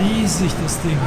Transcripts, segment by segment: riesig, das Ding.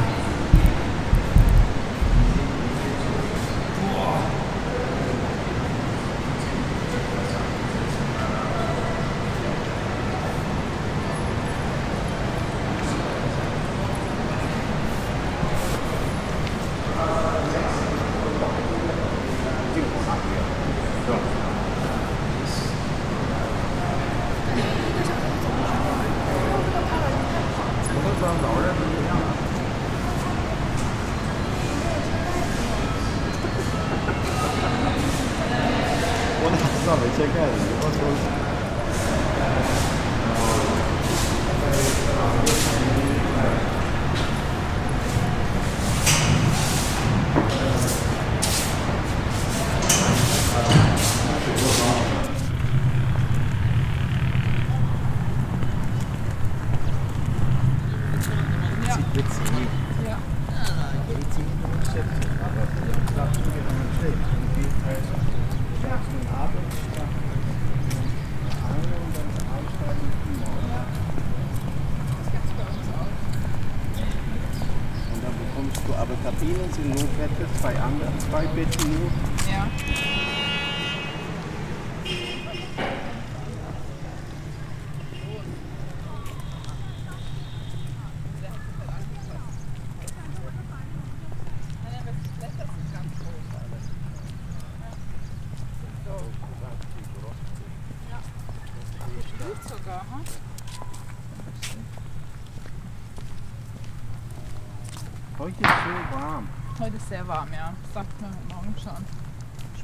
Heute ist so warm. Heute ist sehr warm, ja. Das sagt man heute Morgen schon.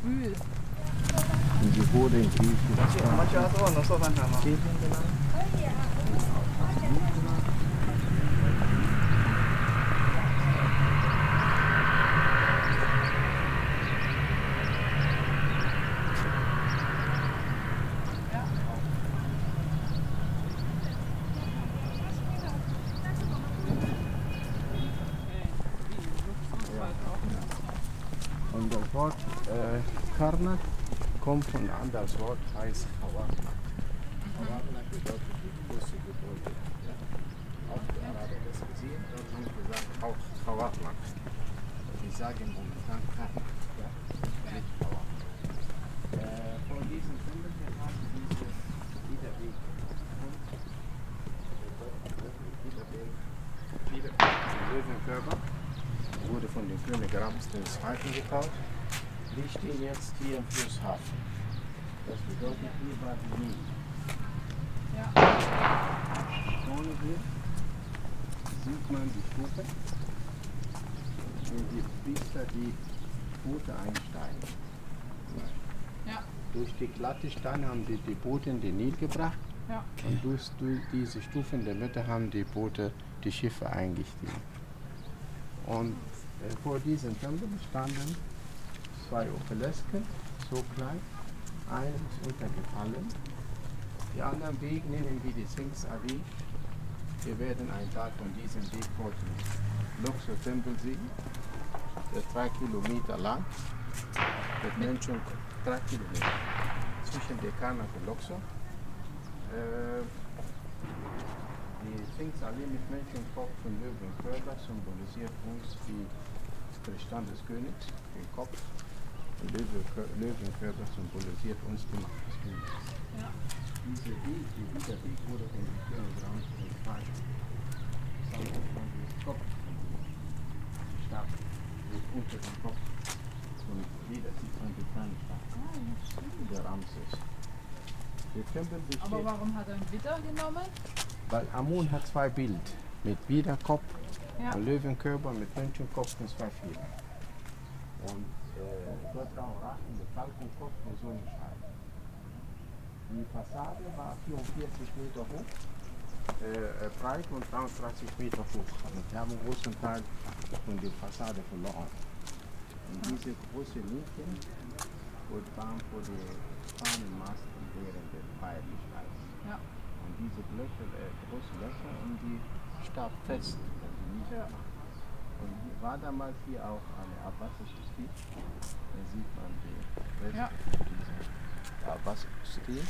Schwül. Und die Bude in Griechen. Das ist auch noch Karnak kommt von einem anderen Wort, heißt Hawatma. Hawatma bedeutet die große Gebäude. Auch die Araber das gesehen, dort haben gesagt, auch Hawatma. Die sagen momentan Karnak, nicht Hawatma. Von diesen Gründen her haben dieses Wiederweg. Der Löwenkörper wurde von dem König Ramses II. Gekauft. Die stehen jetzt hier im Flusshafen. Das bedeutet, hier war die Nile. Ja. Vorne hier sieht man die Pfote. Wenn die Priester die Pfote einsteigen. Ja. Durch die glatte Steine haben die Boote in den Nil gebracht. Ja. Und durch diese Stufen der Mitte haben die Boote die Schiffe eingestiegen. Und vor diesen Tempel standen zwei Obelisken, so klein, eine ist untergefallen. Die anderen Weg nehmen wir die Sphinx-Allee. Wir werden einen Tag von diesem Weg vor dem Luxor-Tempel sehen. Der ist 3 Kilometer lang, mit Menschen 3 Kilometer zwischen der Karnak und Luxor. Die Sphinx-Allee mit Menschenkopf und Löwenkörper symbolisiert uns die Stand des Königs, den Kopf. Der Löwenkörper symbolisiert uns die Macht des Königs. Ja. Dieser Weg, dieser Weg wurde von dem König Ramses II. Das ist des Kopf. Die Stadt wird unter dem Kopf. Und jeder sieht von der kleinen Stadt. Der Ramses. Aber warum hat er ein Widder genommen? Weil Amun hat 2 Bilder. Mit Widderkopf, ja. Und Löwenkörper, mit Menschenkopf und 2 Federn. Und dort auch Rachen mit Falkenkopf und Sonnenschein. Die Fassade war 44 Meter hoch, breit und 33 Meter hoch. Und wir haben einen großen Teil von der Fassade verloren. Und diese großen Linien waren vor den Fahnenmasten während der Feierlichkeit. Ja. Und diese Blöcke, großen Löcher und die starb fest. Ja. Und war damals hier auch eine abbasische Stil. Da sieht man den Rest, ja, dieser abbasischen Stil.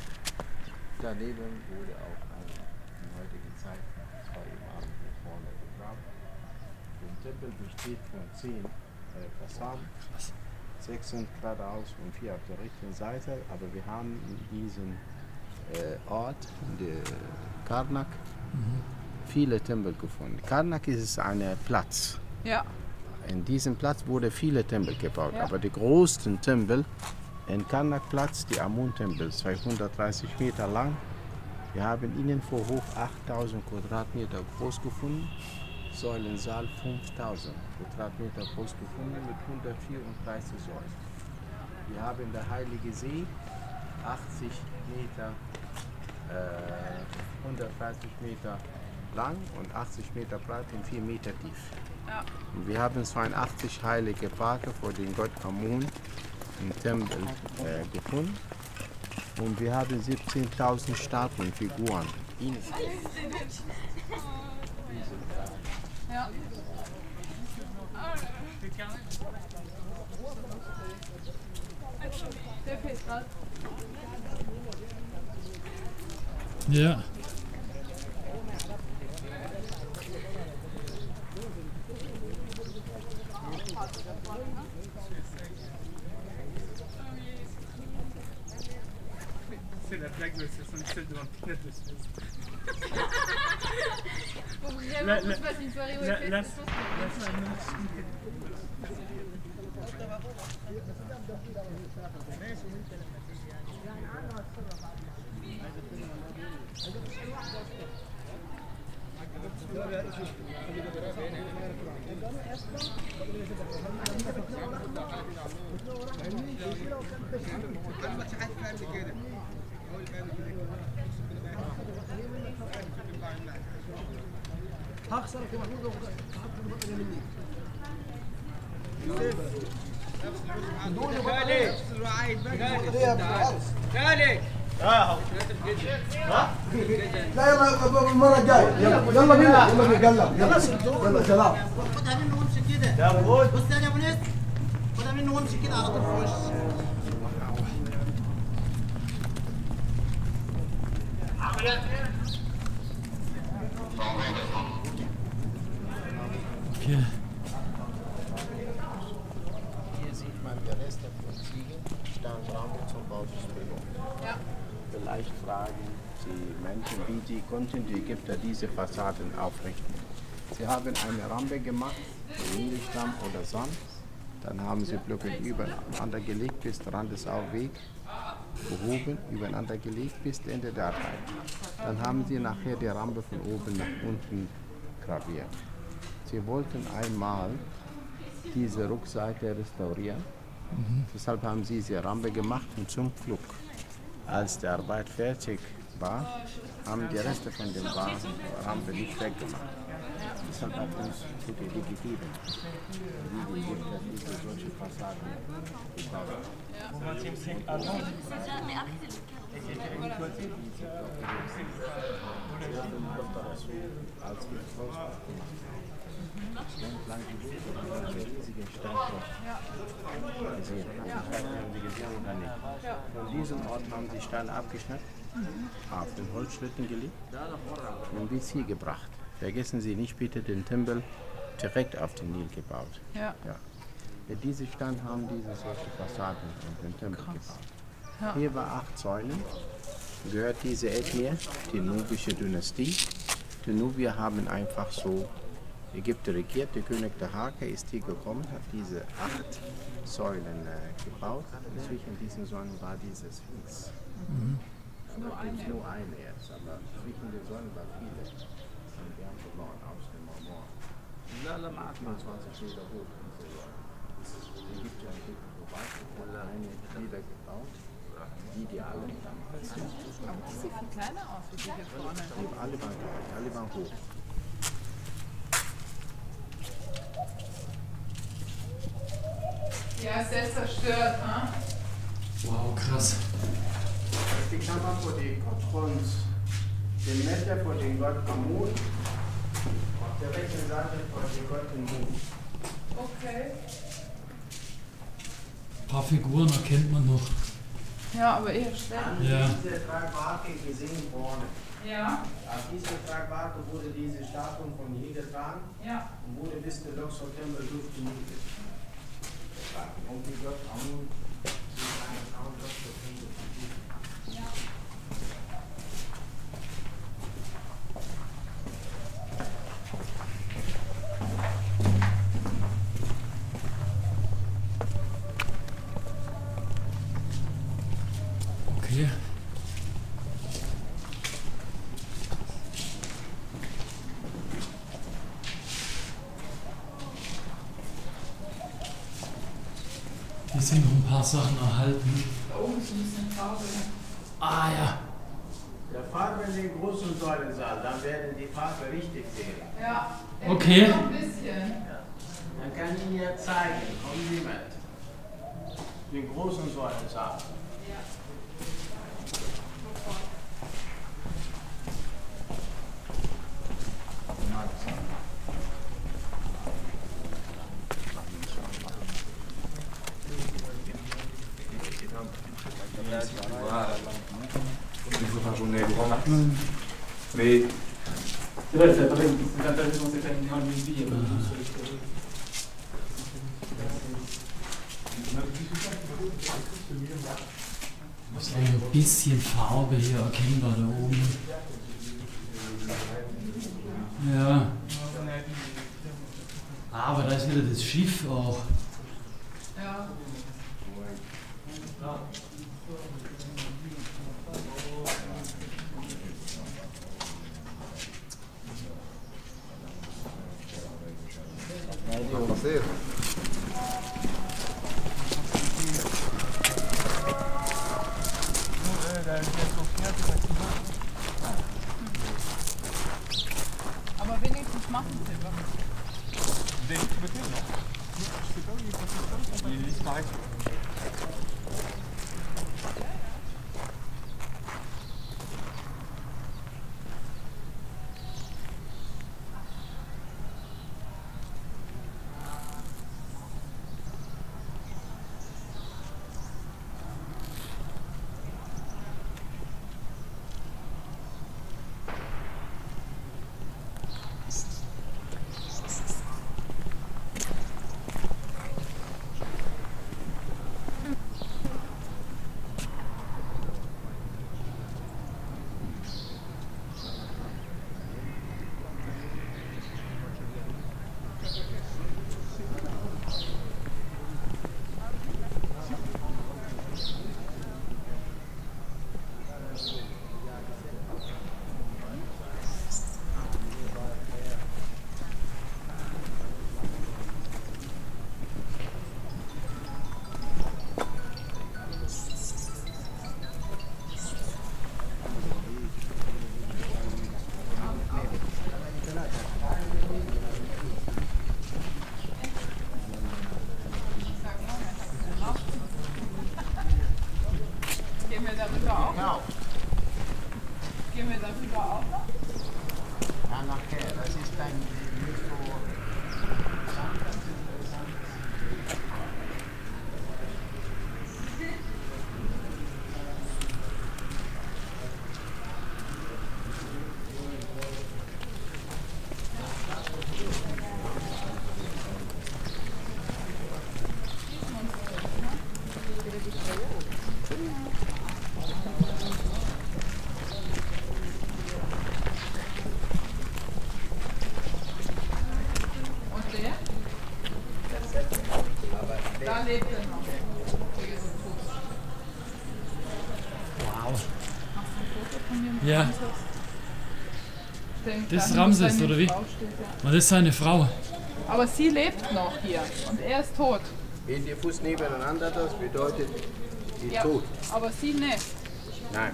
Daneben wurde auch eine heutigen Zeit, das war eben Abend hier vorne begraben. Der Tempel besteht von 10 Fassaden, 6 sind geradeaus und 4 auf der rechten Seite, aber wir haben diesen Ort, der Karnak, viele Tempel gefunden. Karnak ist ein Platz. Ja. In diesem Platz wurden viele Tempel gebaut, ja, aber die größten Tempel in Karnak-Platz, die Amun-Tempel, 230 Meter lang. Wir haben Innenvorhof 8000 Quadratmeter groß gefunden, Säulensaal 5000 Quadratmeter groß gefunden mit 134 Säulen. Wir haben der Heilige See 80 Meter, 130 Meter lang und 80 Meter breit und 4 Meter tief. Ja. Und wir haben 82 heilige Parke vor dem Gott Amun im Tempel gefunden. Und wir haben 17.000 Statuenfiguren. Ja. Ja. C'est la blague de 67 devant le pilote de Suez. Vraiment qu'on se passe une soirée où elle fait ce soir. هخسرك يا محمود وهحط مني. لا يلا المرة الجاية يلا بينا يلا بنتكلم يلا سلام. خدها منه وامشي كده. بص تاني يا ابو نسر خدها منه وامشي كده على طول في وشي. Okay. Hier sieht man den Rest von Ziegen, Steinraum zum Bau des Pyramiden. Ja. Vielleicht fragen die Menschen, wie die konnten die Ägypter diese Fassaden aufrichten. Sie haben eine Rampe gemacht, Stamm oder Sand. Dann haben sie Blöcke übereinander gelegt bis der Rand ist auf Weg. Gehoben, übereinander gelegt bis Ende der Arbeit. Dann haben sie nachher die Rampe von oben nach unten graviert. Sie wollten einmal diese Rückseite restaurieren. Deshalb haben sie diese Rampe gemacht und zum Glück, als die Arbeit fertig war, haben die Reste von der Rampe nicht weggemacht. Deshalb hat uns gute Idee gegeben, wie die Ägypter diese solche Fassaden gebaut haben. Von diesem Ort haben sie Steine abgeschnitten, auf den Holzschlitten gelegt und bis hier gebracht. Vergessen Sie nicht bitte den Tempel direkt auf den Nil gebaut. Ja. Ja. Mit diesem Stein haben diese solche Fassaden und den Tempel gebaut. Ja. Hier war 8 Säulen, gehört diese Ethnie, die nubische Dynastie. Die Nubier haben einfach so Ägypten regiert. Der König der Hake ist hier gekommen, hat diese 8 Säulen gebaut. Und zwischen diesen Säulen war diese Sphinx. Da gibt es nur eine jetzt, aber zwischen den Säulen waren viele. Wir haben verloren aus dem Marmor. Alle 28 Meter hoch und so weiter. Die gibt ja nicht vorbei. Und eine Glieder gebaut, die alle dann. Aber das sieht viel kleiner aus, wie die hier vorne. Alle waren hoch. Ja, selbst zerstört, ne? Wow, krass. Die Klammer vor den Patrons. Den Messer vor den Gott Amun, auf der rechten Seite vor den Gott Amun. Okay. Ein paar Figuren erkennt man noch. Ja, aber eher schwer. An diese Tragbarke gesehen worden. Ja. Auf diese Tragbarke wurde diese Statue von hier getragen und wurde bis zum Luxor Tempel durchgemietet. Und die Gott Amun ist eine Frau Luxor Tempel. Ja. Hier sind noch ein paar Sachen erhalten. Da oben ist ein bisschen Farbe. Ah ja. Der Farbe in den großen Säulensaal, dann werden die Farbe richtig sehen. Ja, okay. Noch ein bisschen. Ja. Dann kann ich Ihnen ja zeigen. Kommen Sie mit. Den großen Säulensaal. Ja. Mais c'est vrai, c'est intéressant, c'est quand même une grande musique. Muss man ein bisschen Farbe hier erkennen, da oben. Ja. Aber da ist wieder das Schiff auch. Ja. Aber wenigstens machen sie was. Den mit dem noch? Die ist gleich. Ja. Das ist Ramses, oder wie? Ja. Und das ist seine Frau. Aber sie lebt noch hier und er ist tot. Wenn die Fuß nebeneinander, das bedeutet, sie ist tot. Aber sie nicht. Nein.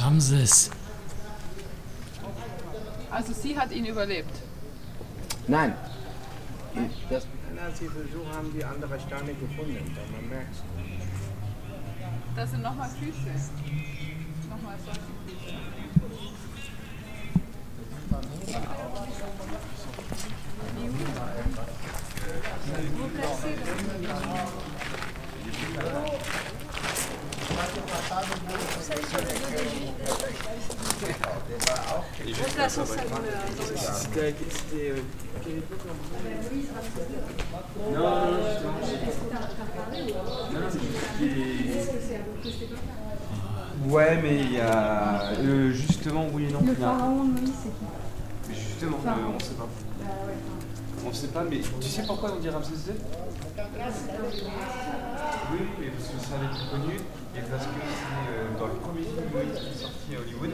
Ramses. Also sie hat ihn überlebt? Nein. Das sie versucht haben, die anderen Steine gefunden, aber man merkt es. Das sind nochmal Füße. Nochmal solche Füße. Ouais, mais il y a justement oui et non. Le pharaon de Moïse, c'est qui? Mais justement, on sait pas. On sait pas, mais tu sais pourquoi on dit Ramsès II? Oui, mais parce que ça avait été connu et parce que c'est dans le premier film Moïse qui est sorti à Hollywood.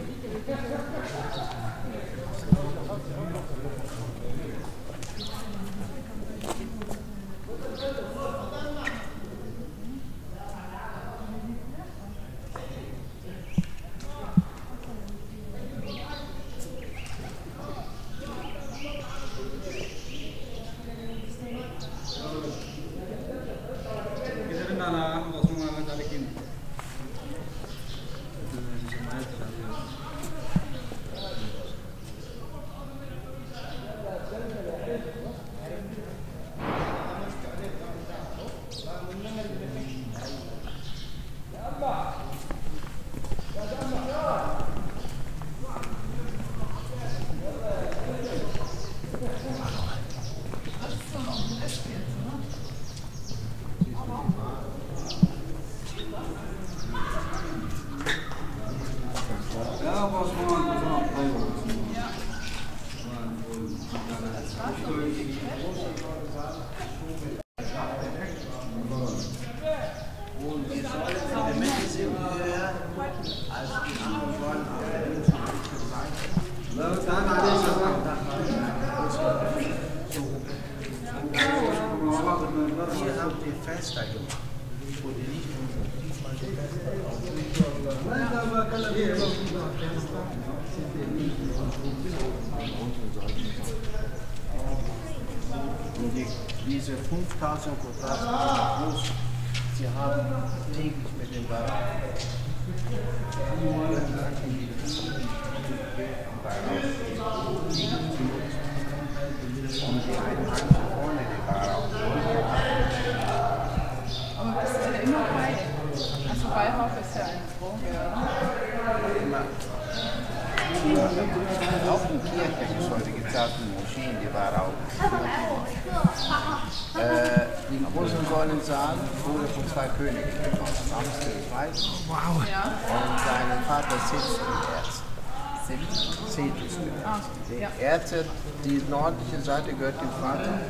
Die nördliche Seite gehört dem Vater, die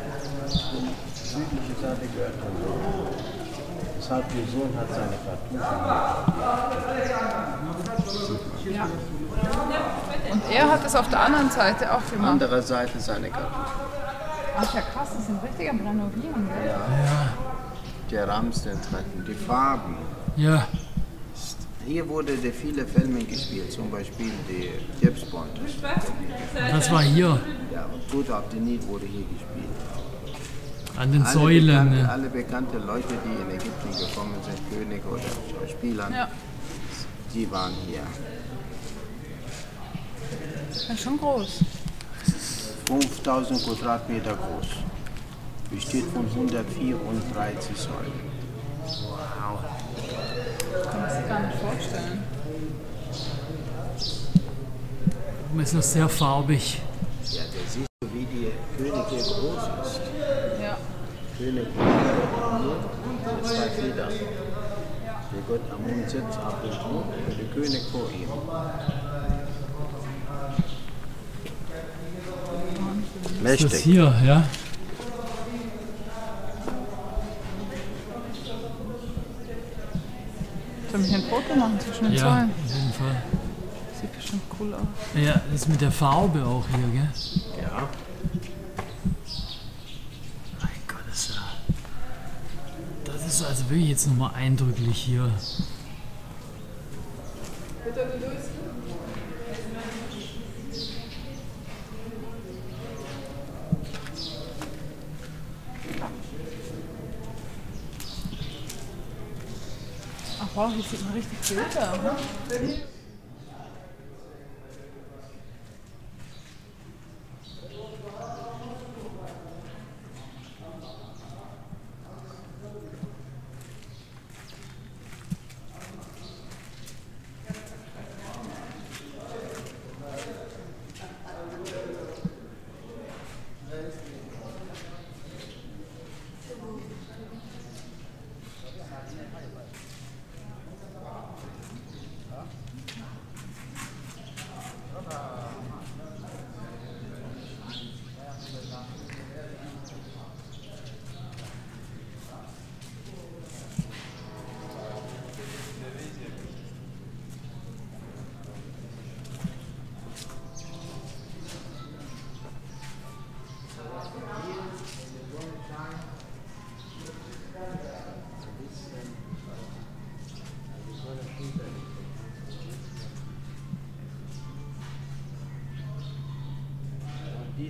südliche Seite gehört dem Sohn. Deshalb der Sohn hat seine Kartuschen. Ja. Und er hat es auf der anderen Seite auch gemacht. Andere Seite seine Kartuschen. Ach ja, krass, das sind richtig am Renovieren. Ja. Ja. Der Ramses II, die Farben. Ja. Hier wurde der viele Filme gespielt, zum Beispiel die James Bond. Das war hier. Ja, Tod auf den Nil wurde hier gespielt. An den alle Säulen. Bekannte, ne? Alle bekannten Leute, die in Ägypten gekommen sind, König oder Schauspieler, ja, die waren hier. Das ist schon groß. 5000 Quadratmeter groß. Besteht von 134 Säulen. Wow. Kann man sich gar nicht vorstellen. Oben ist noch sehr farbig. Ja, der sieht so, wie der König hier groß ist. Ja. König mit zwei Federn. Der Gott Amun sitzt auf dem Thron und der König vor ihm. Mächtig. Ist das hier, ja? Ich soll mich ein Foto machen zwischen den Zahlen. Ja, auf jeden Fall. Sieht bestimmt cool aus. Ja, das mit der Farbe auch hier, gell? Ja. Mein Gott, das ist also wirklich jetzt nochmal eindrücklich hier. Wow, hier sieht man richtig Bilder. Ne?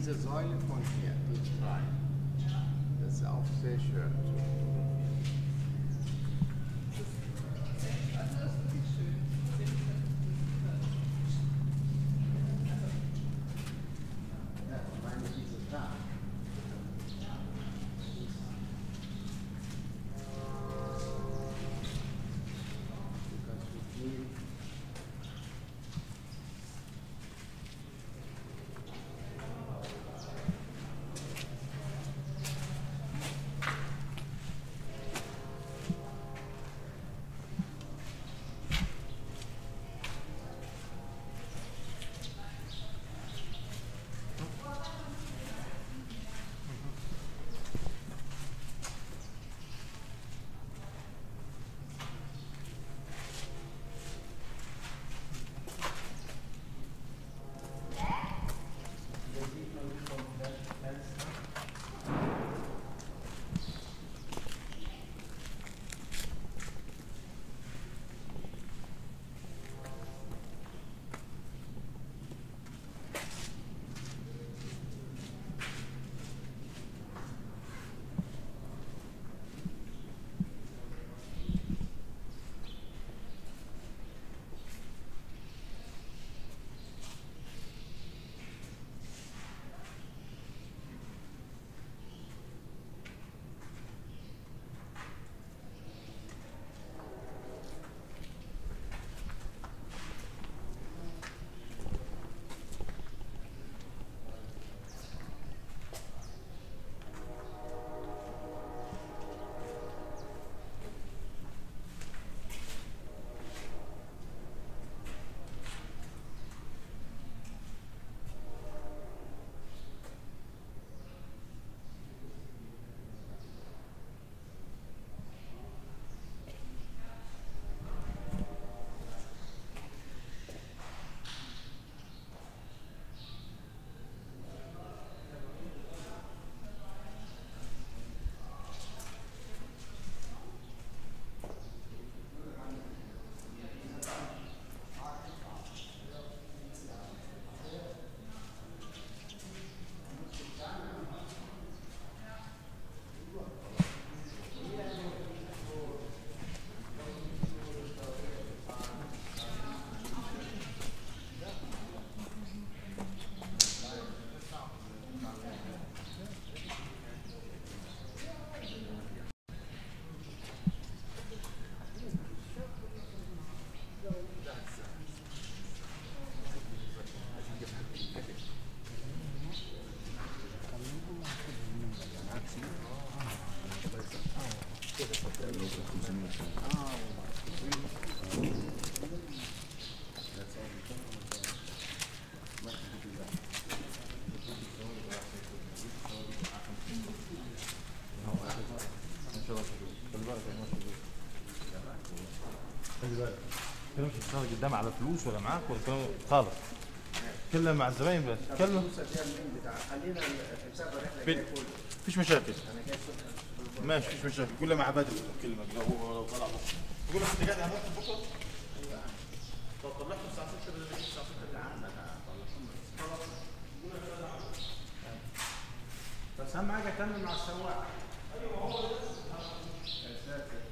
diese Säule von hier, die Schrei. Das ist auch sehr schön. كانوا قدام على فلوس ولا معاك ولا كانوا خالص؟ تكلم مع الزباين بس تكلم. خلينا الحساب رايح مفيش مشاكل. ماشي مفيش مشاكل، قول له مع بدر كلمك لو طلع بكره. قول له انت قاعد على مكتب بكره؟ ايوه قاعد. طب طلعته الساعه 6 بدل 9 اللي عندنا طلعته. قول له انا بس اهم حاجه اكمل مع السواق. ايوه هو ده. يا ساتر.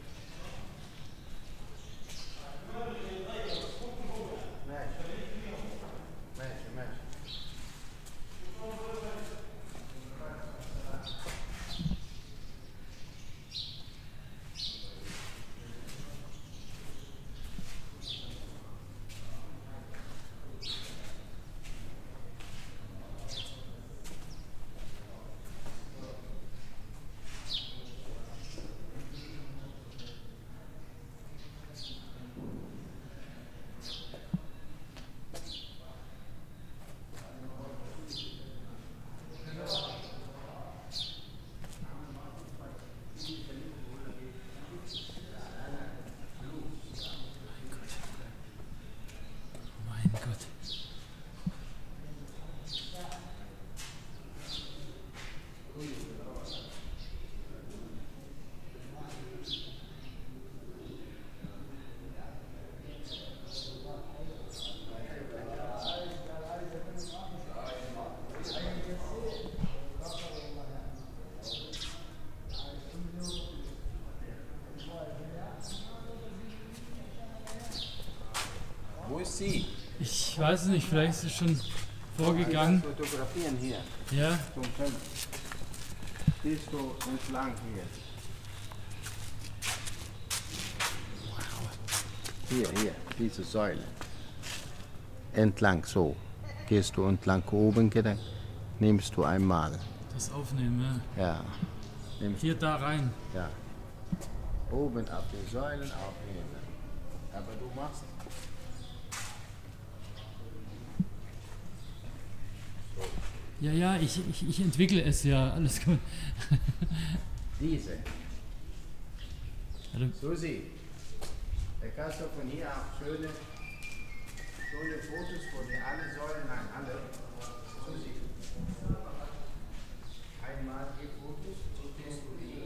Wo ist sie? Ich weiß es nicht, vielleicht ist sie schon vorgegangen. Fotografieren hier. Ja. Zum Film. Siehst du entlang hier. Hier, diese Säule. Entlang so. Gehst du entlang oben, nimmst du einmal. Das aufnehmen, ja. Ja. Nimmst hier da rein. Ja. Oben ab den Säulen aufnehmen. Aber du machst. So. Ja, ja, ich entwickle es ja. Alles gut. Diese. Susi. Da kannst du von hier auch schöne Fotos von alle Säulen aneinander. Susi. Einmal die Fotos, so gehst du hier.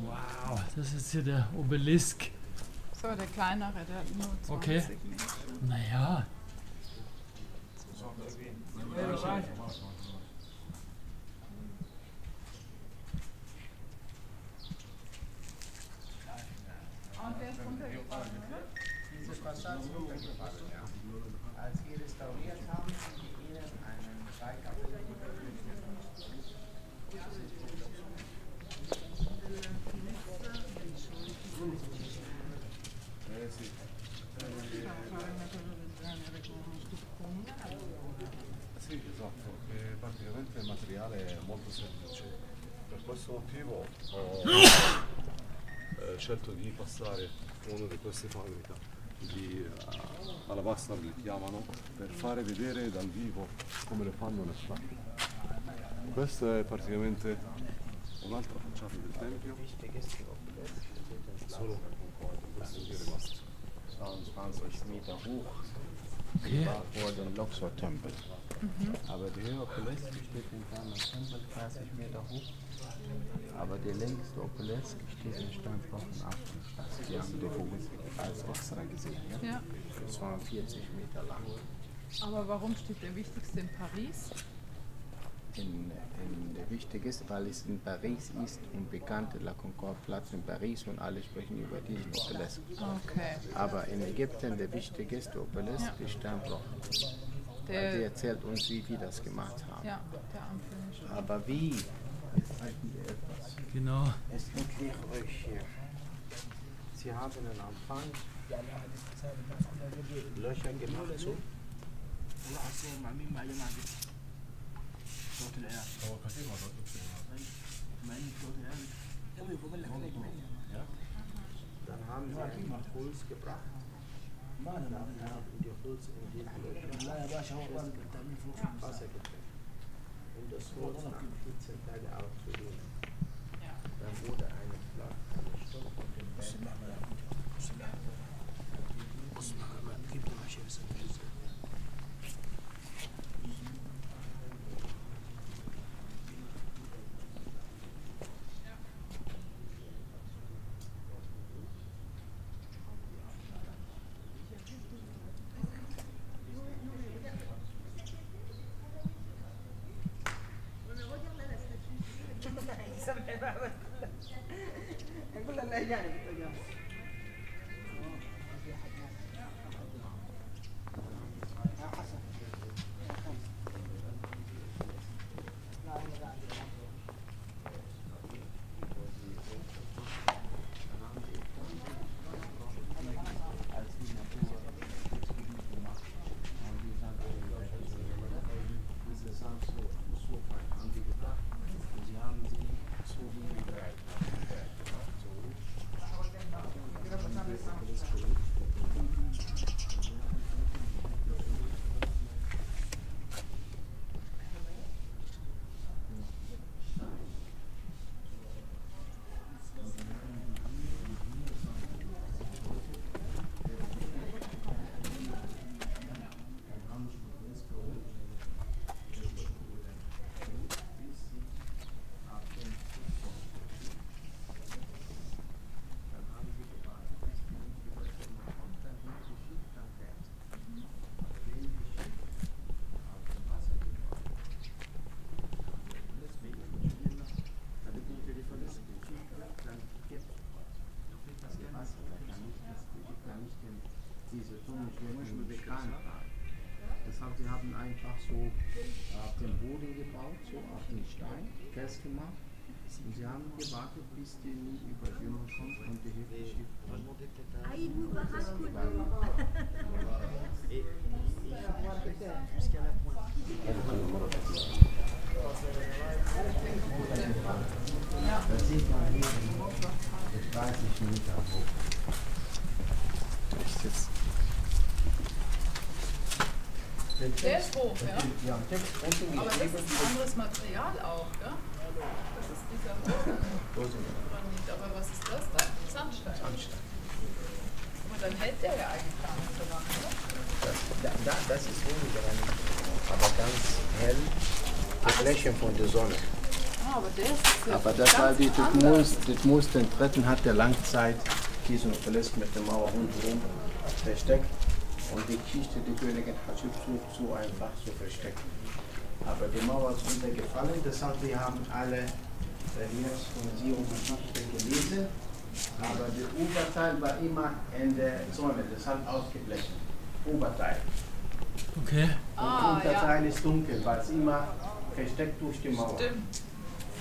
Wow, das ist hier der Obelisk. So, der kleinere, der hat nur 20 okay. Meter. Naja. Und der ist runtergefallen, oder? Diese Fassade ist runtergefallen, ja. Als wir restauriert haben, sind wir ihnen einen Steigabel gemacht. Sì, esatto, è praticamente il materiale è molto semplice, per questo motivo ho scelto di passare una di queste fabbriche di alabastro li chiamano per fare vedere dal vivo come le fanno le stampe. Questa è praticamente un'altra facciata del tempio, solo questo qui è rimasto 20 Meter hoch, gebaut wurde im Luxor Tempel. Aber die höhere Obelisk steht in Karnak Tempel 30 Meter hoch, aber die längste Obelisk steht in Steinbrocken ab. Die haben die Vogel als extra gesehen, ja? Das waren 40 Meter lang. Aber warum steht der wichtigste in Paris? Wichtig ist, weil es in Paris ist und bekannt der Concorde-Platz in Paris und alle sprechen über diesen Obelisk. Okay. Aber in Ägypten der wichtigste Obelisk ist Steinbrocken. Die erzählt uns, wie die das gemacht haben. Ja, der Anfänger schon. Aber wie? Jetzt halten wir etwas. Genau. Es erklärt euch hier. Sie haben den Anfang Löcher gemacht, so. Dann haben sie einen Puls gebracht. Dann haben die Puls in die Wasser gebracht. Um das Holz nach 14 Tagen aufzunehmen. Dann wurde eine Flachstoff von dem Berg. Sie haben einfach so auf den Boden gebaut, so auf den Stein festgemacht. Und sie haben gewartet, bis die Überschwemmung kommt und die Hilfe schickt. Das sieht man hier mit 30 Meter hoch. Der ist hoch, ja. Aber das ist ein anderes Material auch, gell? Das ist dieser Granit. Aber was ist das da? Sandstein. Sandstein. Und dann hält der ja eigentlich gar nicht so lange, ne? Das ist weniger, aber ganz hell. Die Flächen von der Sonne. Ah, aber der ist aber das war die Tutmos den Dritten hat der Langzeit diesen Verlässt mit der Mauer rundherum versteckt. Und die Kiste, die Königin Hatschepsut, so einfach zu verstecken. Aber die Mauer ist runtergefallen, deshalb wir haben alle Reliefs von 750 gelesen. Aber der Oberteil war immer in der Sonne, deshalb ausgeblichen. Oberteil. Okay. Und Unterteil ist dunkel, weil es immer versteckt durch die Mauer. Stimmt.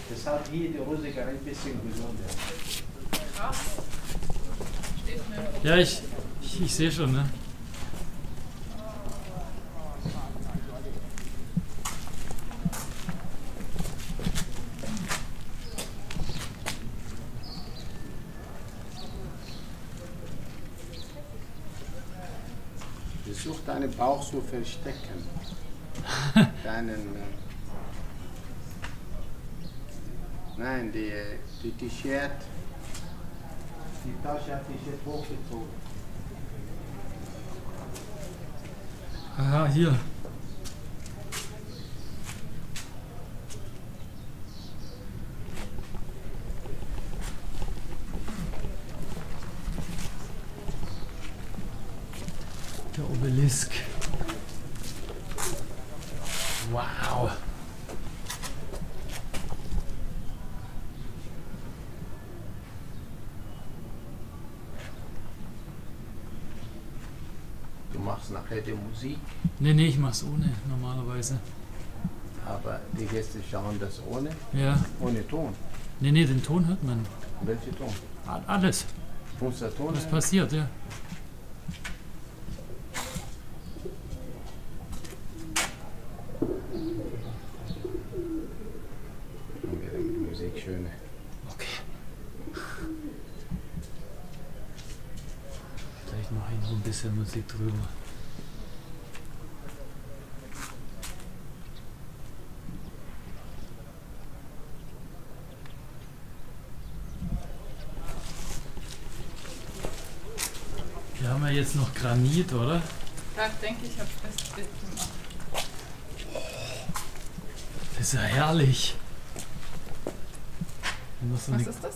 Deshalb hier die Rosiger ein bisschen gesünder. Krass. Ja, ich sehe schon, ne? Versuch deinen Bauch zu verstecken. Nein, die T-Shirt, die Tasche hat T-Shirt hochgezogen. Aha, hier. Obelisk. Wow. Du machst nachher die Musik? Nee, ich mach's ohne, normalerweise. Aber die Gäste schauen das ohne? Ja. Ohne Ton? Nee, den Ton hört man. Welchen Ton? Alles. Unser Ton? Was passiert, ja. Okay. Vielleicht mache ich noch ein bisschen Musik drüber. Wir haben ja jetzt noch Granit, oder? Ja, ich denke, ich habe das Bild gemacht. Das ist ja herrlich. So was ist das?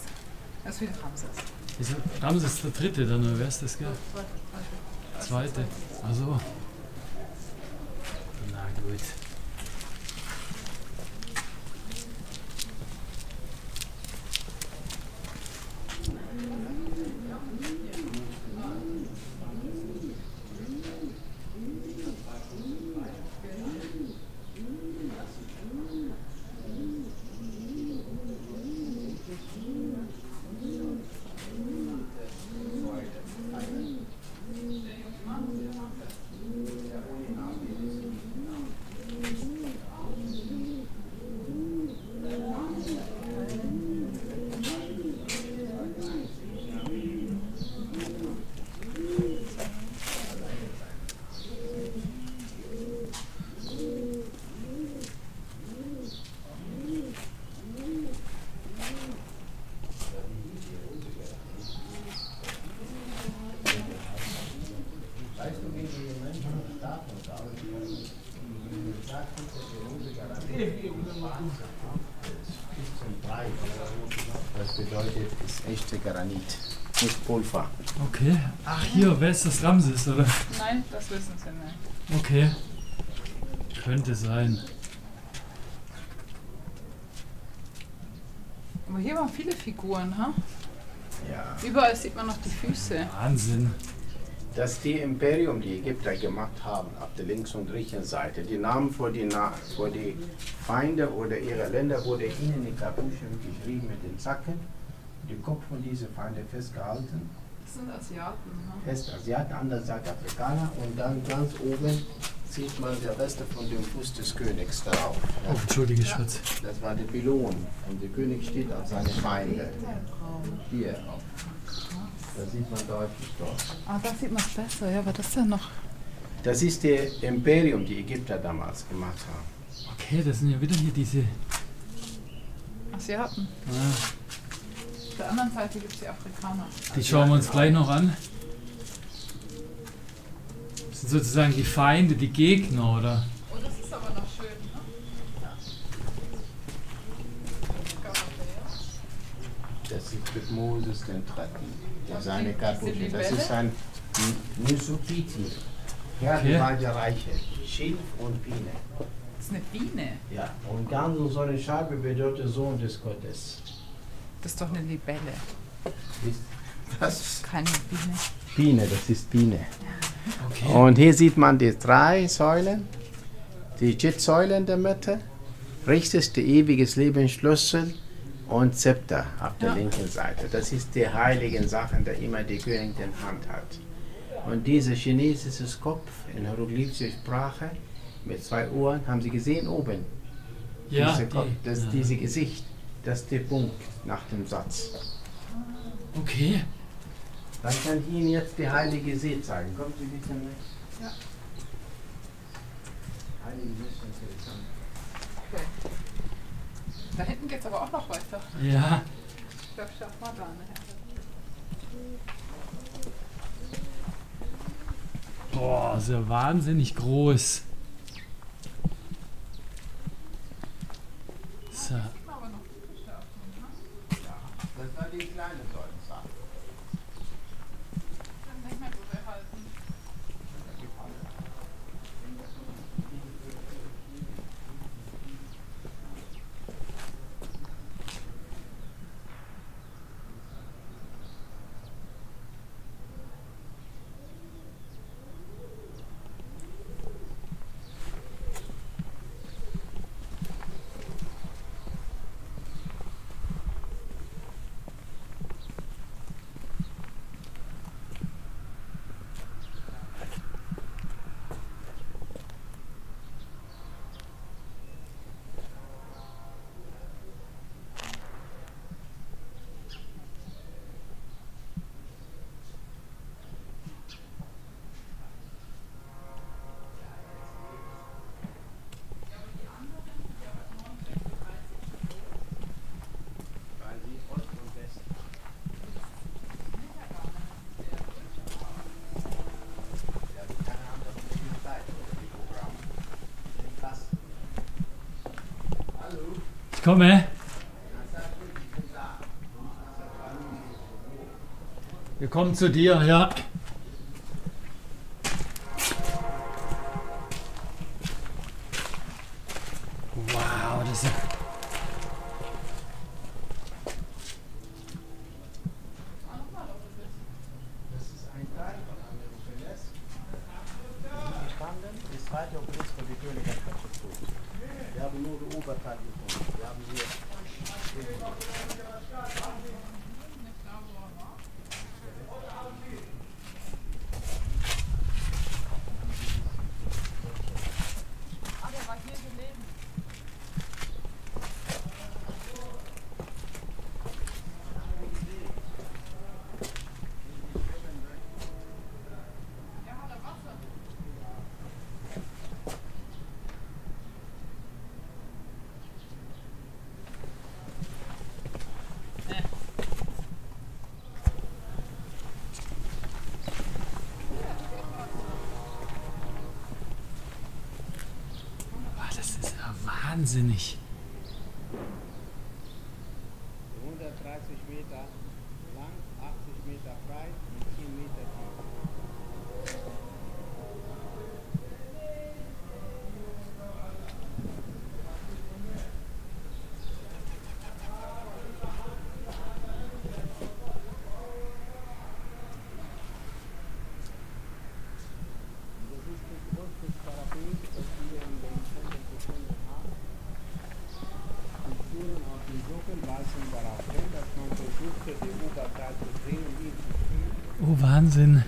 Das ist wieder Ramses. Ist Ramses der Dritte, dann, oder wer ist das, gell? Zweite. Also. Na gut. Okay. Ach hier, wer ist das, Ramses, oder? Nein, das wissen sie nicht. Okay. Könnte sein. Aber hier waren viele Figuren, ha? Ja. Überall sieht man noch die Füße. Wahnsinn. Dass die Imperium, die Ägypter gemacht haben, auf der links- und rechten Seite, die Namen vor die Feinde oder ihre Länder wurde ihnen in Kapuschen geschrieben mit den Zacken. Die Kopf von diesen Feinde festgehalten. Das sind Asiaten, ne? Westasiaten, andere sagt Afrikaner. Und dann ganz oben sieht man die Reste von dem Fuß des Königs darauf. Ja. Oh, entschuldige, Schatz. Das war der Pylon. Und der König steht auf seine Feinde. Hier. Da sieht man deutlich dort. Ah, da sieht man es besser. Ja, aber das ist ja noch... Das ist das Imperium, die Ägypter damals gemacht haben. Okay, das sind ja wieder hier diese... Asiaten. Ah. Auf der anderen Seite gibt es die Afrikaner. Die schauen wir uns gleich noch an. Das sind sozusagen die Feinde, die Gegner, oder? Oh, das ist aber noch schön, ne? Ja. Das sieht mit Moses den Dritten. Der seine Kartusche. Das ist ein Nysopiti. Ja, die waren die Reiche. Schilf und Biene. Das ist eine Biene? Ja, und ganz so eine Scheibe bedeutet Sohn des Gottes. Das ist doch eine Libelle. Das ist keine Biene. Biene, das ist Biene. Okay. Und hier sieht man die drei Säulen, die Jet-Säule in der Mitte, rechts der ewiges Leben Schlüssel und Zepter auf der linken Seite. Das ist die heiligen Sachen, die immer der König in der Hand hat. Und dieses chinesische Kopf in hieroglyphischer Sprache mit zwei Ohren, haben Sie gesehen oben? Ja. Diese Kopf, das ist dieses Gesicht. Das ist der Punkt nach dem Satz. Okay. Dann kann ich Ihnen jetzt die Heilige See zeigen. Kommt Sie bitte mit? Ja. Heilige See ist ganz interessant. Okay. Da hinten geht es aber auch noch weiter. Ja. Ich glaube, ich schaffe mal da. Ne? Boah, ist ja wahnsinnig groß. So. Die kleine sollen es haben. Dann nicht mehr so behalten. komme. Wir kommen zu dir, ja. Wow, das ist... Wir haben nur den Oberteil gefunden. Wir haben hier. Wahnsinnig. 130 Meter lang, 80 Meter breit und 10 Meter Wahnsinn.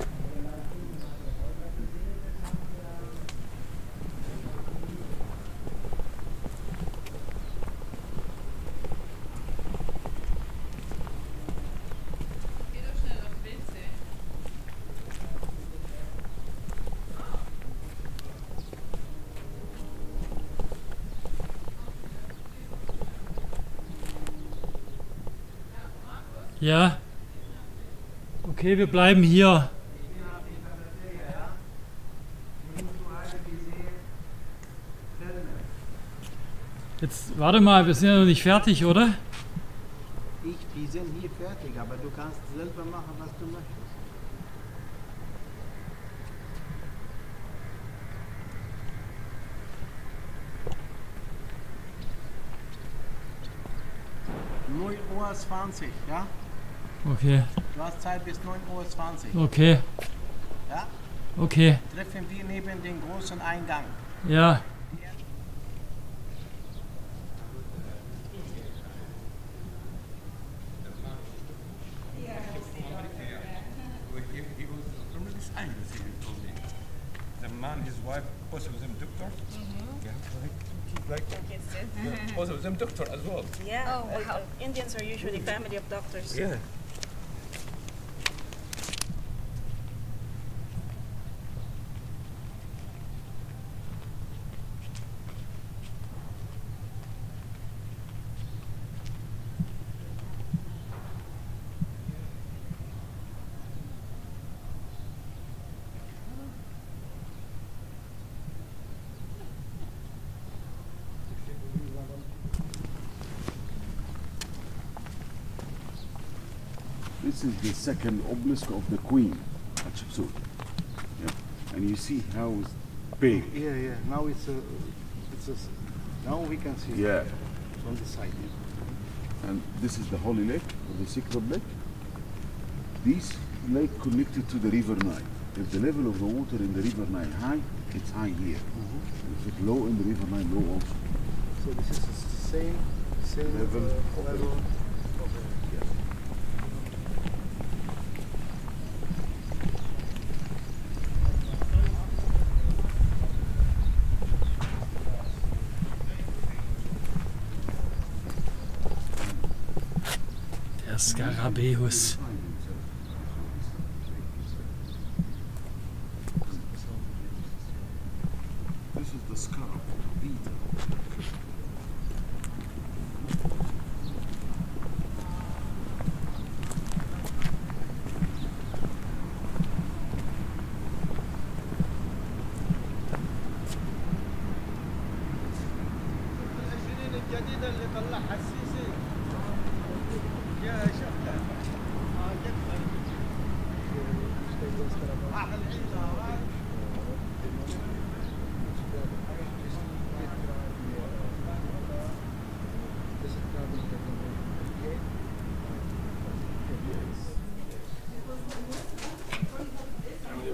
Ja. Okay, wir bleiben hier. Jetzt, warte mal, wir sind ja noch nicht fertig, oder? Wir sind hier fertig, aber du kannst selber machen, was du möchtest. 9:20 Uhr, ja? Okay. Du hast Zeit bis 9:20 Uhr. Okay. Ja? Okay. Treffen wir neben dem großen Eingang. Ja. Yeah. Oh, wow. Indians are usually family of doctors. Yeah. This is the second obelisk of the queen, Hatschepsut. Yeah. And you see how it's big. Yeah, yeah. Now now we can see. Yeah. It on the side. Yeah. And this is the holy lake, or the sacred lake. This lake connected to the river Nile. If the level of the water in the river Nile high, it's high here. Mm-hmm. If it's low in the river Nile, low also. So this is the same level. Skarabäus.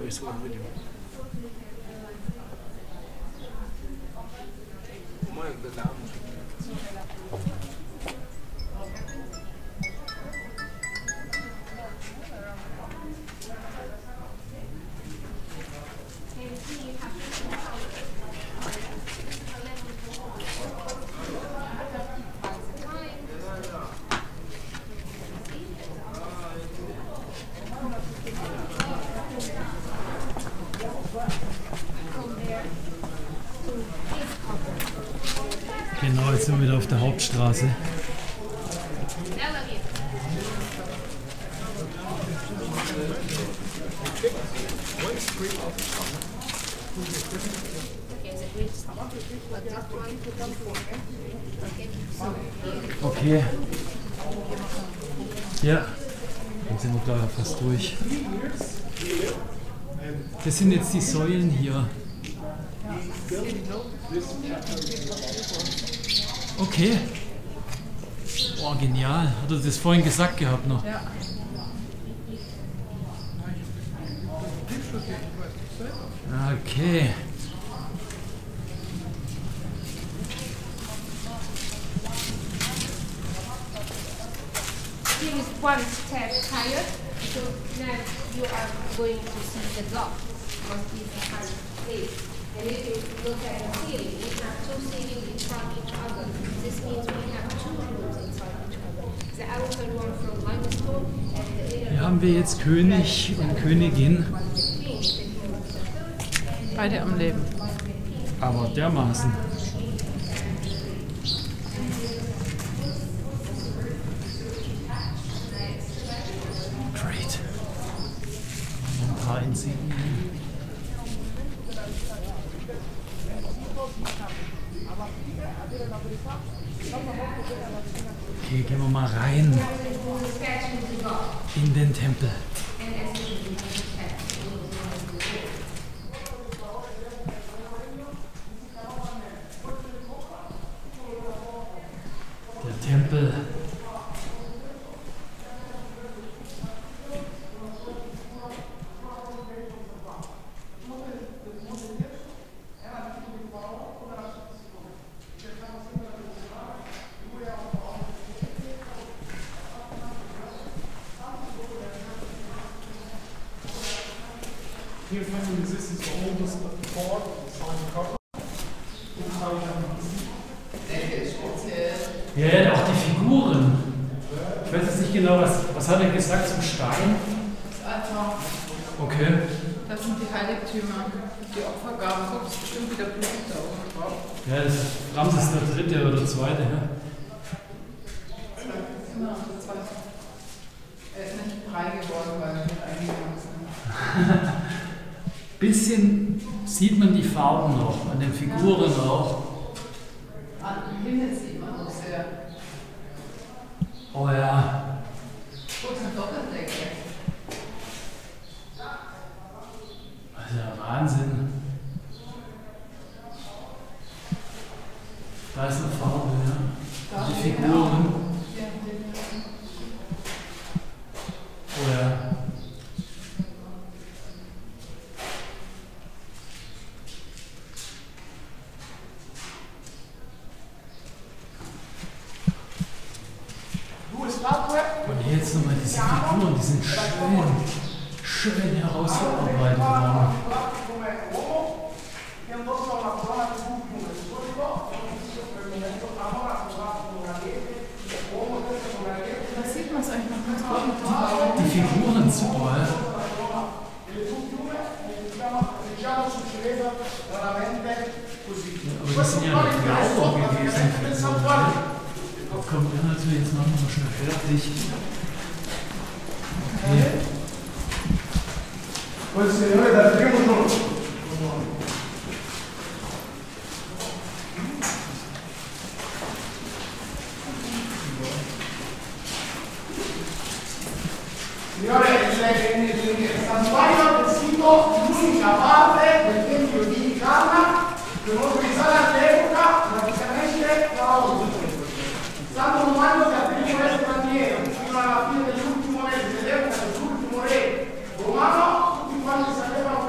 we saw on video. Genau, jetzt sind wir wieder auf der Hauptstraße. Okay. Ja, jetzt sind wir glaube ich fast durch. Das sind jetzt die Säulen hier. Okay. Oh, genial. Hat er das vorhin gesagt gehabt noch? Ja. Okay. Here is one step higher, so now you are going to see the block on this higher place. And if you look at the ceiling, we have two ceilings inside each other. This means we have two rooms inside each other. The outer one from limestone and the inner one. Hier haben wir jetzt König und Königin. Beide am Leben. Aber dermaßen. Great. Ein paar Insignien. Okay, gehen wir mal rein in den Tempel. Der Tempel. Ja, er hat auch die Figuren. Ich weiß jetzt nicht genau, was hat er gesagt zum Stein? Das ist einfach. Okay. Das sind die Heiligtümer. Die Opfergaben, guck, es ist bestimmt wieder Blut da oben drauf. Ja, das ist Ramses der Dritte oder Zweite, ja. Immer noch der Zweite. Er ist nicht frei geworden, weil er nicht eingegangen ist. Bisschen sieht man die Farben noch, an den Figuren auch. An dem Himmel sieht man auch sehr. Oh ja. Oh, das ist eine Doppeldecke. Das ist ja Wahnsinn. Da ist eine Farbe, ja. Die Figuren. Oh ja. Die sind schön herausgearbeitet worden. Da sieht man es eigentlich noch ganz gut. Die Figuren zu all. Aber das sind ja noch Glauber gewesen. Das kommt ja natürlich jetzt noch mal schnell fertig. Quel signore dal primo giorno. Signore, c'è nel santuario del sito l'unica parte del tempio di Karnak che non utilizzava all'epoca praticamente la oggi. Stanno domando che aprire questo straniero fino alla fine dell'ultimo mese dell'epoca dell'ultimo re romano. Quando sapevano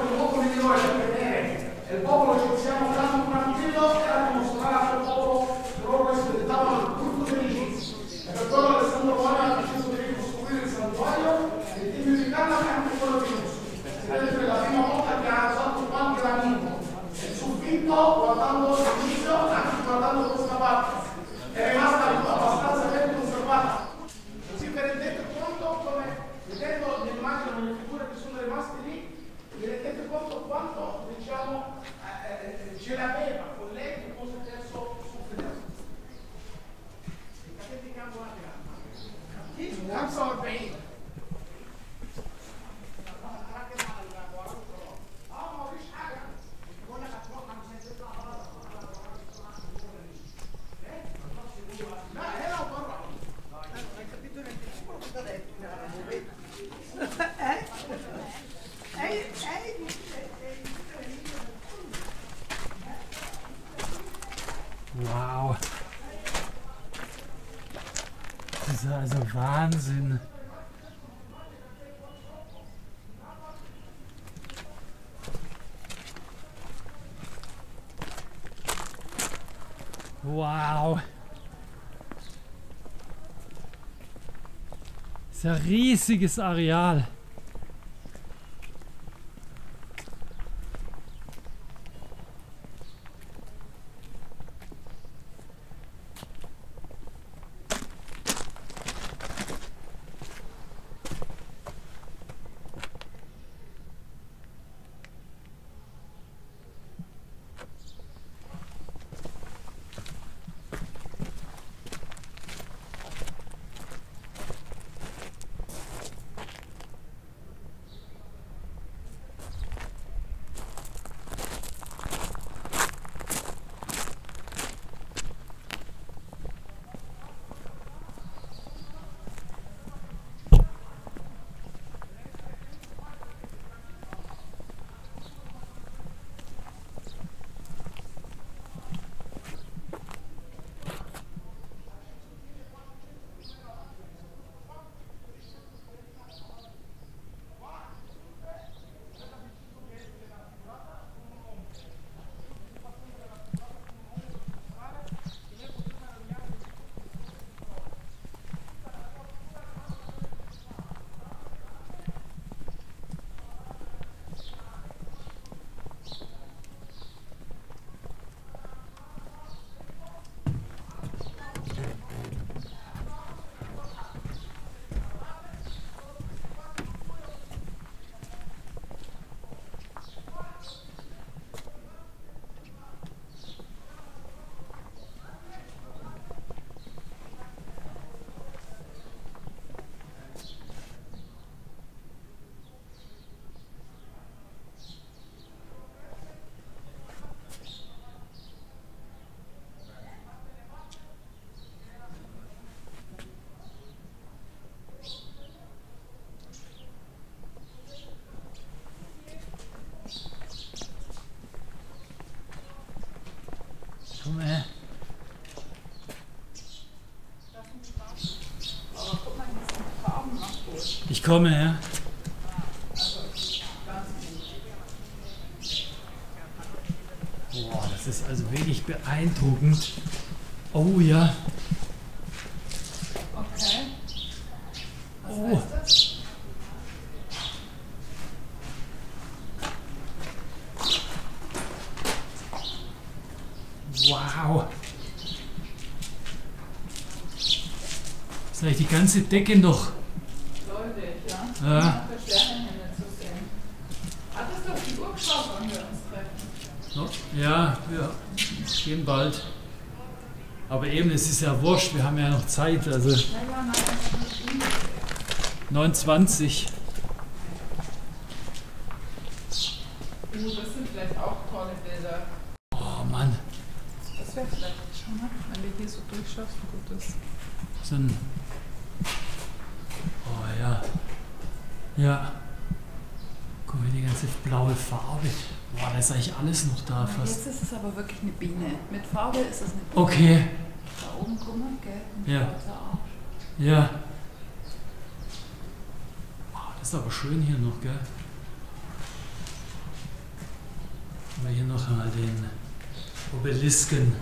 Wow. Das ist ein riesiges Areal. Ich komme, ja. Boah, das ist also wirklich beeindruckend. Oh ja. Okay. Oh. Wow. Ist eigentlich die ganze Decke noch. Ja. Hattest du auf die Uhr geschaut, wann wir uns treffen? Ja, ja, gehen bald. Aber eben, es ist ja wurscht, wir haben ja noch Zeit. Also 29. Das sind vielleicht auch tolle Bilder. Oh Mann. Das wäre vielleicht schon mal, wenn wir hier so durchschaffen, gut ist. Oh ja. Ja, guck mal, die ganze blaue Farbe. Boah, da ist eigentlich alles noch da fast. Jetzt ist es aber wirklich eine Biene. Mit Farbe ist es eine Biene. Okay. Da oben kommen, gell? Ja. Ja. Boah, das ist aber schön hier noch, gell? Haben wir hier noch mal den Obelisken.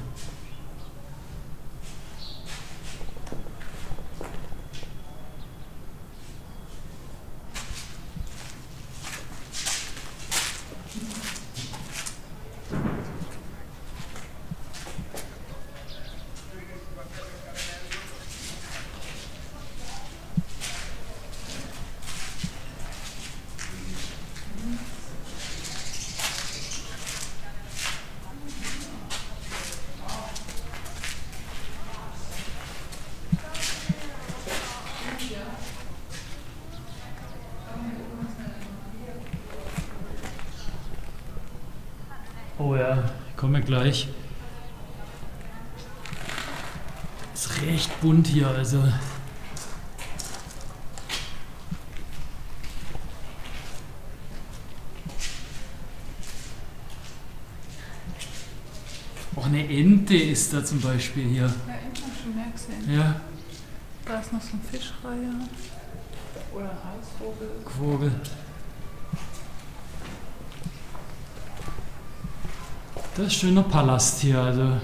Gleich. Ist recht bunt hier, also. Auch eine Ente ist da zum Beispiel hier. Ja, Ente habe ich schon mehr gesehen. Ja. Da ist noch so ein Fischreiher. Oder ein Halsvogel. Vogel. Das ist ein schöner Palast hier, also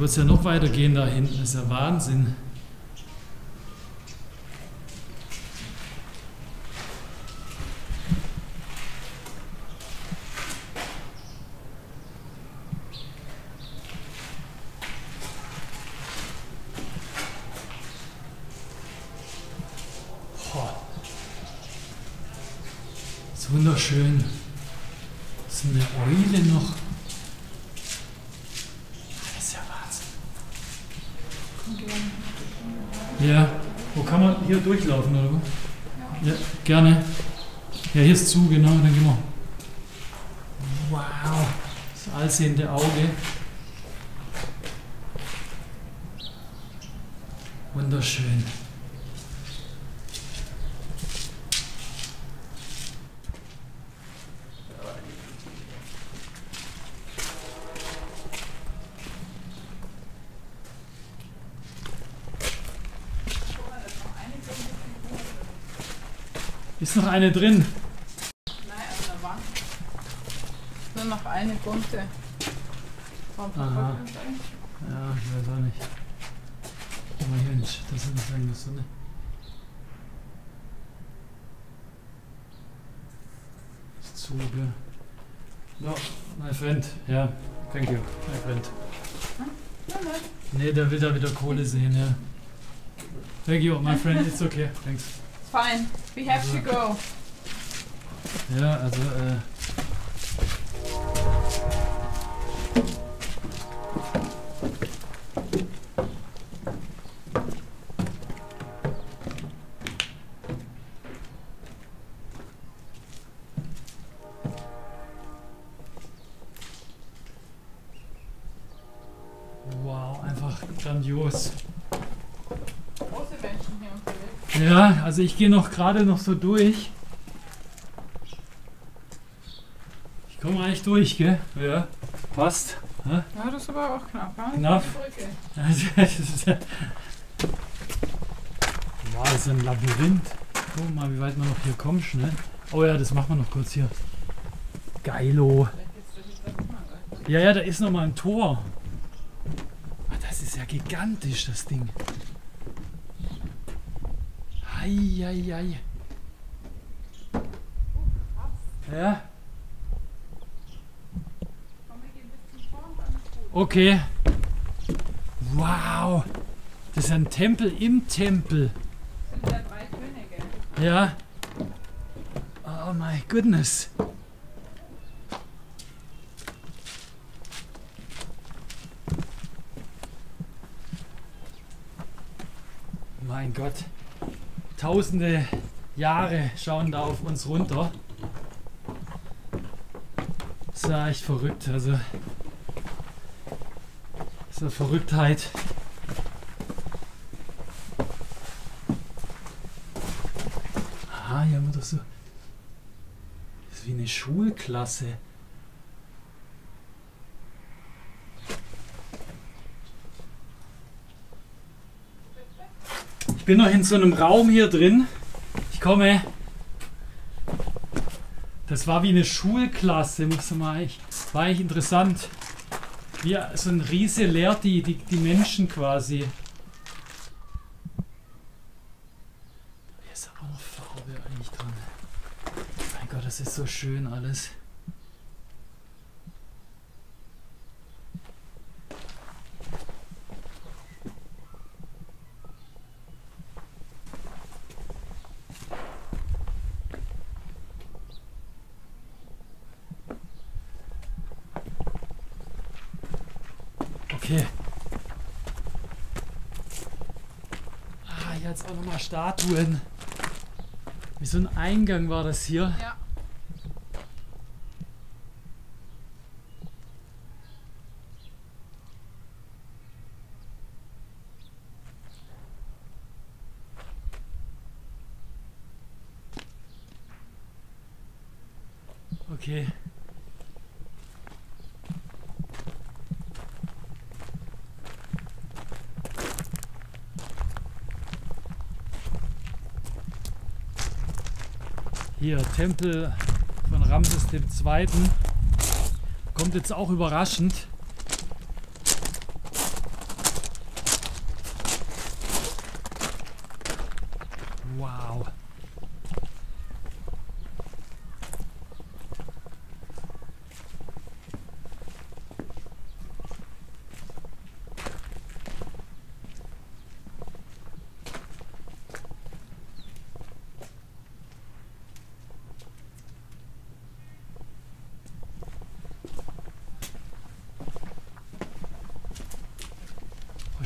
wird es ja noch weitergehen da hinten, das ist ja Wahnsinn. Wunderschön. Das ist eine Eule noch. Das ist ja Wahnsinn. Ja, wo kann man hier durchlaufen oder wo? Ja, gerne. Ja, hier ist zu, genau, dann gehen wir. Wow, das allsehende Auge. Wunderschön. Ist noch eine drin? Nein, an der Wand. Nur noch eine bunte. Aha. Ja, ich weiß auch nicht. Guck mal hier, das ist nicht eigentlich so, ne? Das ist zu, gell? No, mein Freund. Ja, thank you, mein Freund. Ne, der will da wieder Kohle sehen, ja. Thank you, my friend, it's okay, thanks. Fine, we have also, to go. Ja, also wow, einfach grandios. Große Menschen hier unterwegs. Ja, also ich gehe noch gerade noch so durch. Ich komme eigentlich durch, gell? Ja, passt. Ja, das ist aber auch knapp. Ja? Knapp. Das ist ja wow, das ist ein Labyrinth. Guck mal, wie weit man noch hier kommt, schnell. Oh ja, das machen wir noch kurz hier. Geilo. Ja, ja, da ist nochmal ein Tor. Ach, das ist ja gigantisch, das Ding. Eieiei. Ja. Okay. Wow. Das ist ein Tempel im Tempel. Das sind ja drei Könige. Ja. Oh my goodness. Mein Gott. Tausende Jahre schauen da auf uns runter. Das ist ja echt verrückt. Also, das ist eine Verrücktheit. Aha, hier haben wir doch so. Das ist wie eine Schulklasse. Ich bin noch in so einem Raum hier drin. Ich komme. Das war wie eine Schulklasse, muss man sagen. War eigentlich interessant. Wie so ein Riese lehrt die Menschen quasi. Hier ist aber noch Farbe eigentlich dran. Mein Gott, das ist so schön alles. Jetzt auch nochmal Statuen. Wie so ein Eingang war das hier. Ja. Okay. Hier, Tempel von Ramses II. Kommt jetzt auch überraschend.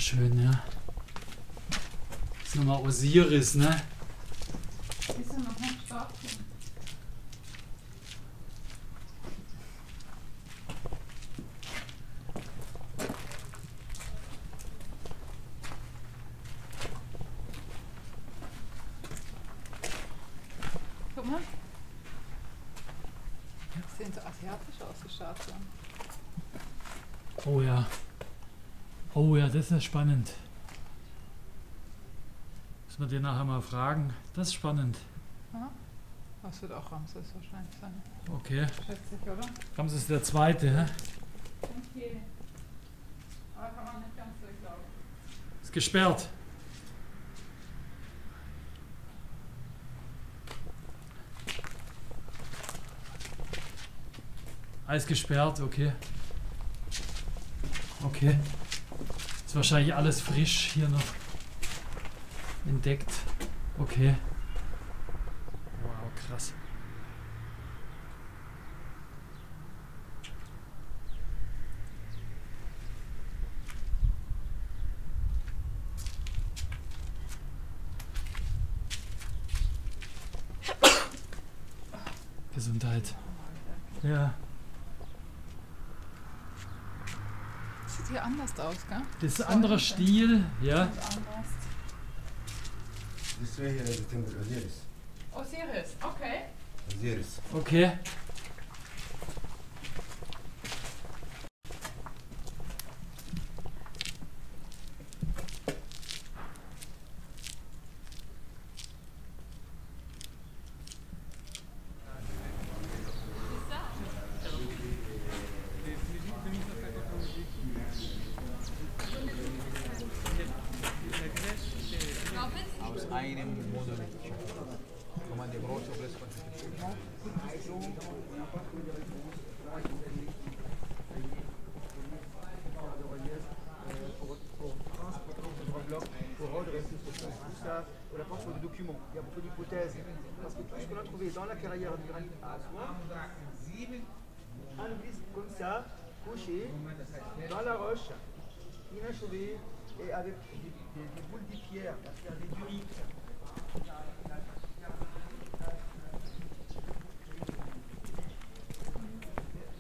schön, ja. Das ist nochmal Osiris, ne? Ist ja noch ein Stapel. Guck mal. Das sehen so asiatisch aus, die Statuen. Oh ja. Oh ja, das ist spannend. Müssen wir den nachher mal fragen. Das ist spannend. Ja. Das wird auch Ramses wahrscheinlich sein. Okay. Schätze ich, oder? Ramses ist der Zweite, hä? Okay. Aber kann man nicht ganz durchlaufen. Ist gesperrt. Alles gesperrt, okay. Okay. Ist wahrscheinlich alles frisch hier noch entdeckt. Okay. Wow, krass. Gesundheit. Ja. Sieht hier anders aus, gell? Das ist ein anderer Stil, ja. Das wäre hier der Tempel Osiris. Osiris, okay. Osiris. Okay. Il y a beaucoup d'hypothèses, parce que tout ce qu'on a trouvé dans la carrière du granit à Aswan, un disque comme ça, couché, dans la roche, inachevé, et avec des boules de pierre, des durites.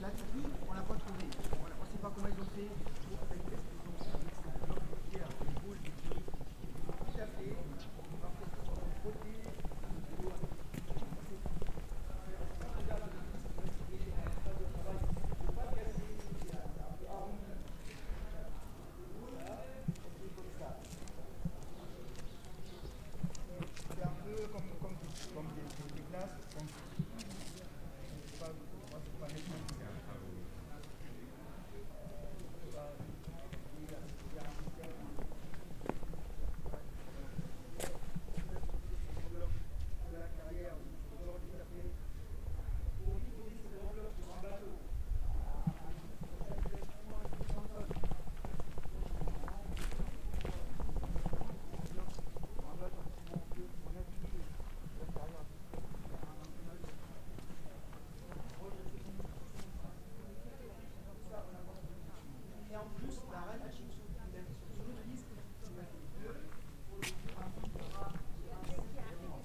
La Turquie, on n'a pas trouvé, on ne sait pas comment ils ont fait.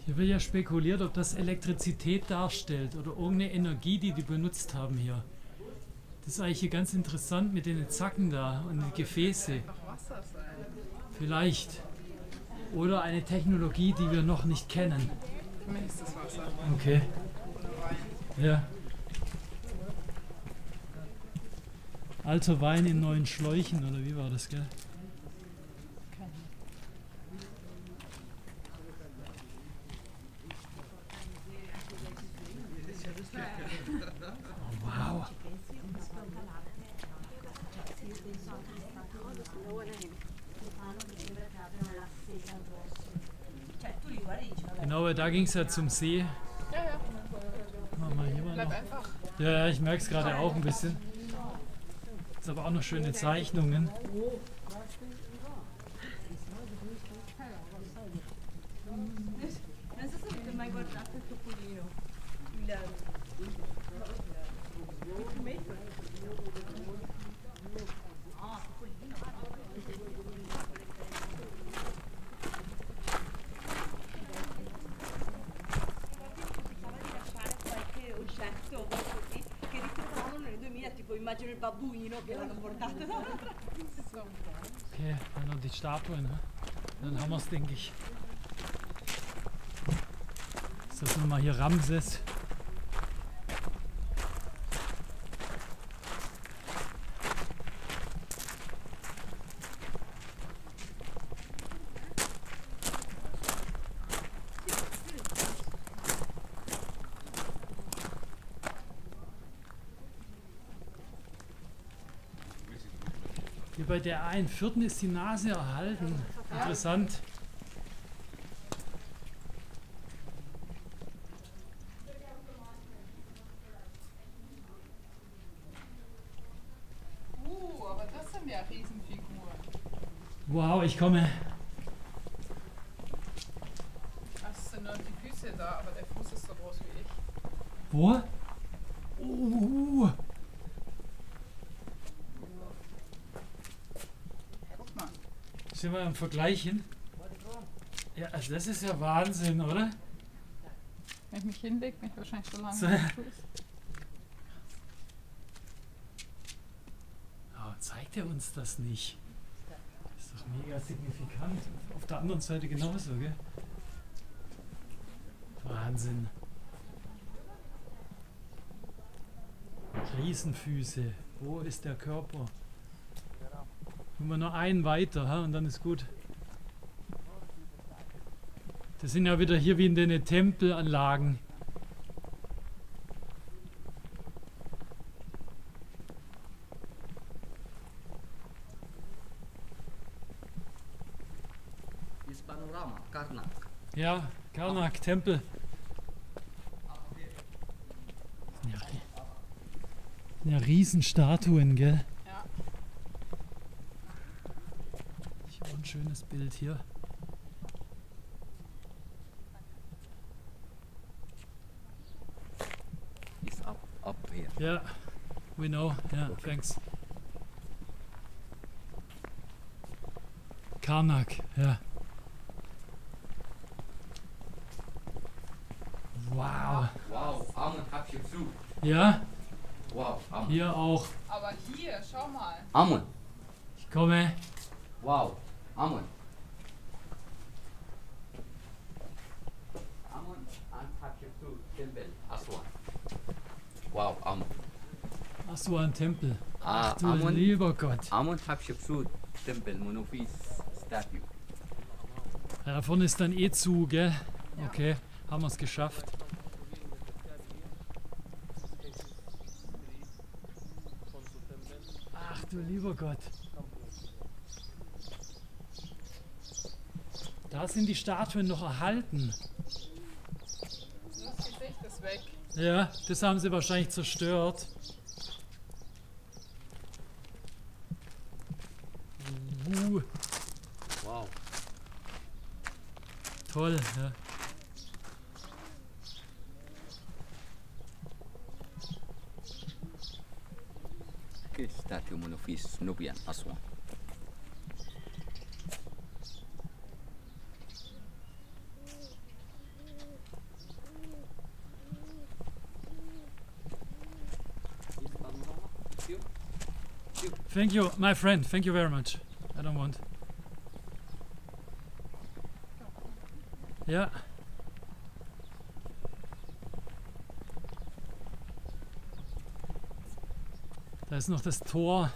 Hier wird ja spekuliert, ob das Elektrizität darstellt oder irgendeine Energie, die die benutzt haben hier. Das ist eigentlich hier ganz interessant mit den Zacken da und den Gefäße. Vielleicht. Oder eine Technologie, die wir noch nicht kennen. Für mich ist das Wasser. Okay. Ja. Alter Wein in neuen Schläuchen, oder wie war das, gell? Oh, wow. Genau, da ging es ja zum See. Ja, ja. Machen wir hier mal noch. Bleib einfach. Ja, ich merke es gerade auch ein bisschen. Ist aber auch noch schöne Zeichnungen. pezzo così, che ritrovavano nel 2000, tipo immagino il babbuino che l'hanno portato dall'altra. Okay, dann noch die Statuen, ne? Dann haben wir es, denke ich. So, jetzt nochmal hier Ramses. Bei der einen vierten ist die Nase erhalten. Interessant. Aber das sind ja Riesenfiguren. Wow, ich komme. Das sind nur die Füße da, aber der Fuß ist so groß wie ich. Wo? Sind wir am Vergleichen? Ja, also das ist ja Wahnsinn, oder? Wenn ich mich hinlege, bin ich wahrscheinlich so lange so. Oh, zeigt er uns das nicht? Das ist doch mega signifikant. Auf der anderen Seite genauso, gell? Wahnsinn. Riesenfüße. Wo ist der Körper? Tun wir nur einen weiter, ha? Und dann ist gut. Das sind ja wieder hier wie in den Tempelanlagen. Das Panorama, Karnak. Ja, Karnak, Tempel. Das sind ja Riesenstatuen, gell? Schönes Bild hier. He's up here. Yeah, we know. Yeah, okay. Thanks. Karnak, yeah. Wow. Wow, Amun, Hatschepsut. Ja? Wow, Amun. Hier auch. Aber hier, schau mal. Amun. Ich komme. Wow. Amun. Amun and Hatschepsut Tempel, Aswan. Wow, Amun. Aswan Tempel. Ach du lieber Gott. Amun Hatschepsut Tempel, Monopis Statue. Ja, davon ist dann eh zu, gell? Okay, haben wir es geschafft. Ach du lieber Gott. Da sind die Statuen noch erhalten. Das Gesicht ist weg. Ja, das haben sie wahrscheinlich zerstört. Wow. Toll, ja. Okay, Statue Monophysis Nubian Aswan. Thank you, my friend. Thank you very much. I don't want. Yeah. Da ist noch das Tor.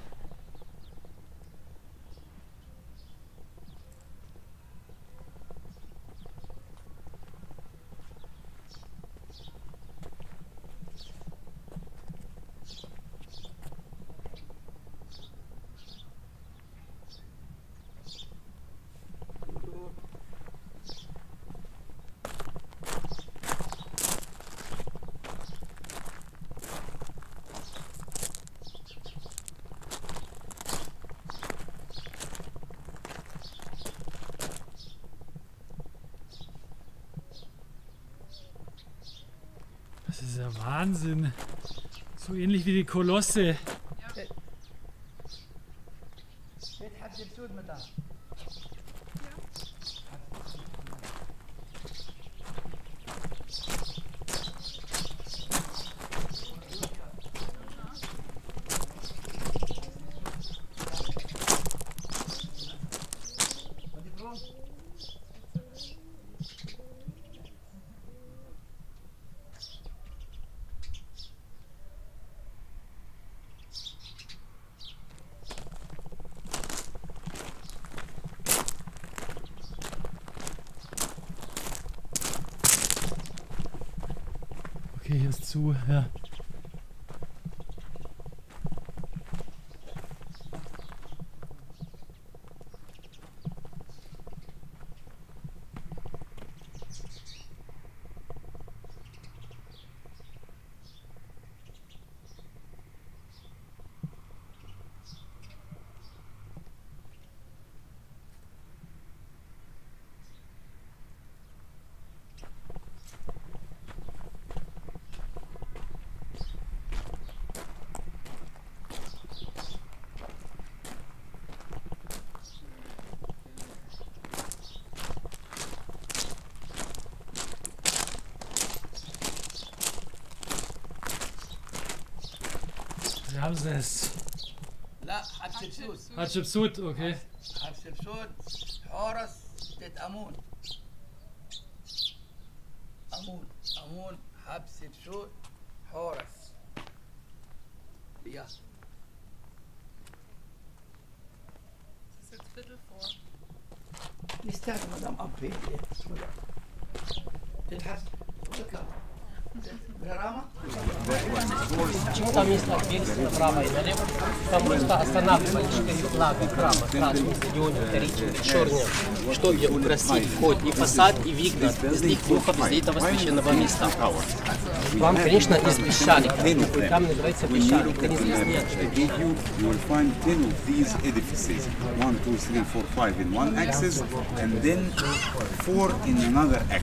Wahnsinn, so ähnlich wie die Kolosse. Ja. Okay, hier ist zu, ja. Ramses. Hatschepsut. Hatschepsut, okay. Hatschepsut, Horus, steht Amun. Amun, Hatschepsut, Horus. Ja. Das ist jetzt Viertel vor. Ich sage, Madame, abwählen. Das hast du. Там есть отверстие направо и налево, там просто останавливали 4 флага храма, красный, зеленый, коричневый, черный, чтобы украсить вход и фасад, и выгнать из них духов из этого священного места. Вам, конечно, из песчаника, там называется песчаник, это не звездняк.